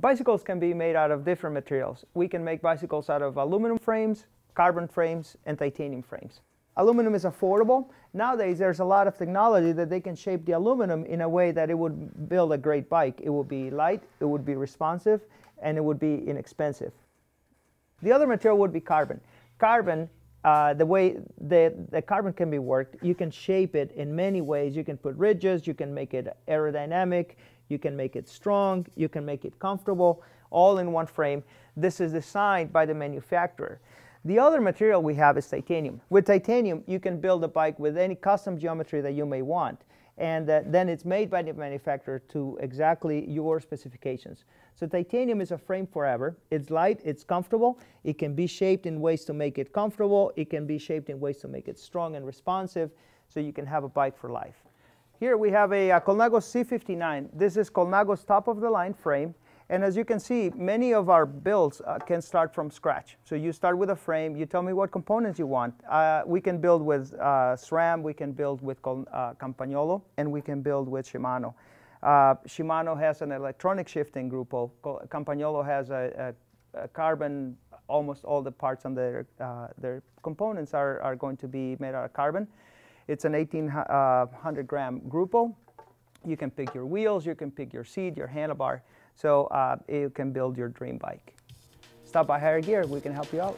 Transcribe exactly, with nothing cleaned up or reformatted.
Bicycles can be made out of different materials. We can make bicycles out of aluminum frames, carbon frames, and titanium frames. Aluminum is affordable. Nowadays, there's a lot of technology that they can shape the aluminum in a way that it would build a great bike. It would be light, it would be responsive, and it would be inexpensive. The other material would be carbon. Carbon, uh, the way that the carbon can be worked, you can shape it in many ways. You can put ridges, you can make it aerodynamic, you can make it strong, you can make it comfortable, all in one frame. This is designed by the manufacturer. The other material we have is titanium. With titanium, you can build a bike with any custom geometry that you may want. And uh, then it's made by the manufacturer to exactly your specifications. So titanium is a frame forever. It's light, it's comfortable. It can be shaped in ways to make it comfortable. It can be shaped in ways to make it strong and responsive. So you can have a bike for life. Here we have a, a Colnago C fifty-nine. This is Colnago's top of the line frame. And as you can see, many of our builds uh, can start from scratch. So you start with a frame, you tell me what components you want. Uh, we can build with uh, SRAM, we can build with uh, Campagnolo, and we can build with Shimano. Uh, Shimano has an electronic shifting Gruppo. Campagnolo has a, a, a carbon. Almost all the parts on their, uh, their components are, are going to be made out of carbon. It's an eighteen hundred gram Gruppo. You can pick your wheels, you can pick your seat, your handlebar. So uh, you can build your dream bike. Stop by Higher Gear, we can help you out.